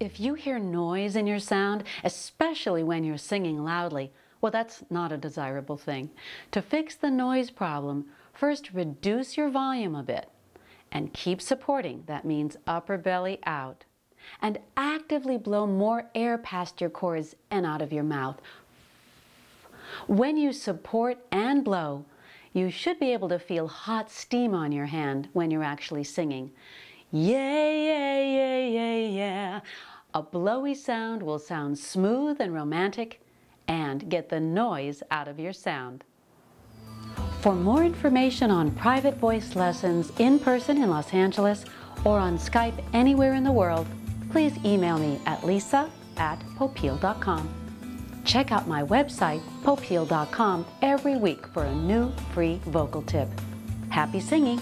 If you hear noise in your sound, especially when you're singing loudly, well, that's not a desirable thing. To fix the noise problem, first reduce your volume a bit and keep supporting. That means upper belly out. And actively blow more air past your cords and out of your mouth. When you support and blow, you should be able to feel hot steam on your hand when you're actually singing. Yeah, yeah, yeah, yeah, yeah. A blowy sound will sound smooth and romantic and get the noise out of your sound. For more information on private voice lessons in person in Los Angeles or on Skype anywhere in the world, please email me at lisa@popeil.com. Check out my website, Popeil.com, every week for a new free vocal tip. Happy singing!